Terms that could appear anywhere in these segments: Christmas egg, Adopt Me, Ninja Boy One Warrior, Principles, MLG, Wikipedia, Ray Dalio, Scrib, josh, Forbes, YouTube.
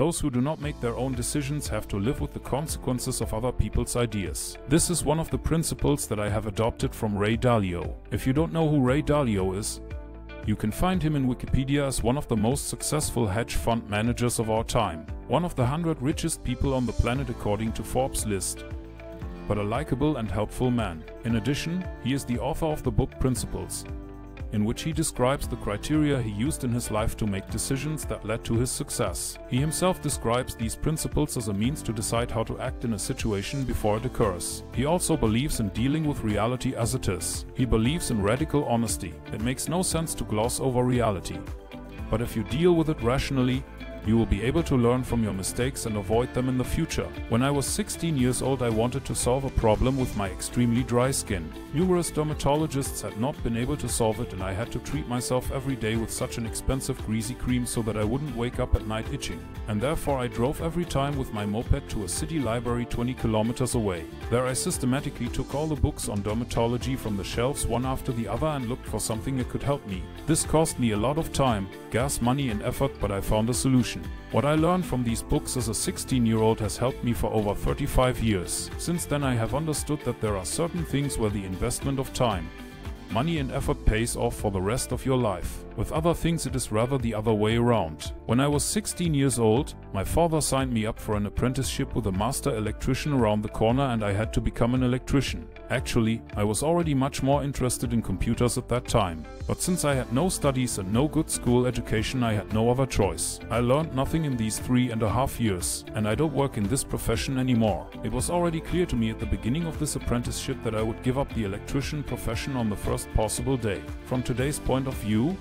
Those who do not make their own decisions have to live with the consequences of other people's ideas. This is one of the principles that I have adopted from Ray Dalio. If you don't know who Ray Dalio is, you can find him in Wikipedia as one of the most successful hedge fund managers of our time. One of the 100 richest people on the planet according to Forbes list, but a likable and helpful man. In addition, he is the author of the book Principles, in which he describes the criteria he used in his life to make decisions that led to his success. He himself describes these principles as a means to decide how to act in a situation before it occurs. He also believes in dealing with reality as it is. He believes in radical honesty. It makes no sense to gloss over reality, but if you deal with it rationally, you will be able to learn from your mistakes and avoid them in the future. When I was 16 years old, I wanted to solve a problem with my extremely dry skin. Numerous dermatologists had not been able to solve it, and I had to treat myself every day with such an expensive greasy cream so that I wouldn't wake up at night itching. And therefore I drove every time with my moped to a city library 20 kilometers away. There I systematically took all the books on dermatology from the shelves one after the other and looked for something that could help me. This cost me a lot of time, gas, money and effort, but I found a solution. What I learned from these books as a 16-year-old has helped me for over 35 years. Since then, I have understood that there are certain things where the investment of time, money and effort pays off for the rest of your life. With other things, it is rather the other way around. When I was 16 years old, my father signed me up for an apprenticeship with a master electrician around the corner, and I had to become an electrician. Actually, I was already much more interested in computers at that time, but since I had no studies and no good school education, I had no other choice. I learned nothing in these 3.5 years, and I don't work in this profession anymore. It was already clear to me at the beginning of this apprenticeship that I would give up the electrician profession on the first possible day. From today's point of view,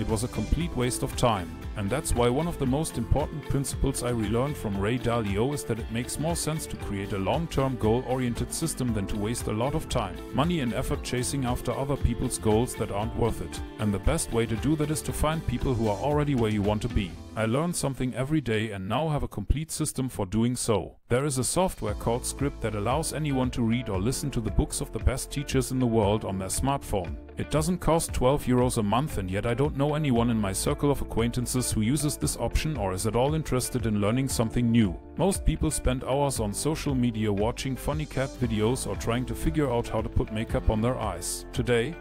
it was a complete waste of time, and that's why one of the most important principles I relearned from Ray Dalio is that it makes more sense to create a long-term goal-oriented system than to waste a lot of time, money and effort chasing after other people's goals that aren't worth it. And the best way to do that is to find people who are already where you want to be. I learn something every day and now have a complete system for doing so. There is a software called Scrib that allows anyone to read or listen to the books of the best teachers in the world on their smartphone. It doesn't cost 12 euros a month, and yet I don't know anyone in my circle of acquaintances who uses this option or is at all interested in learning something new. Most people spend hours on social media watching funny cat videos or trying to figure out how to put makeup on their eyes. Today,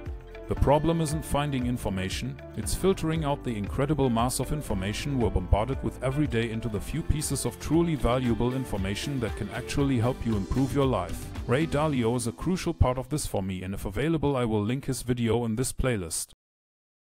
the problem isn't finding information, it's filtering out the incredible mass of information we're bombarded with every day into the few pieces of truly valuable information that can actually help you improve your life. Ray Dalio is a crucial part of this for me, and if available I will link his video in this playlist.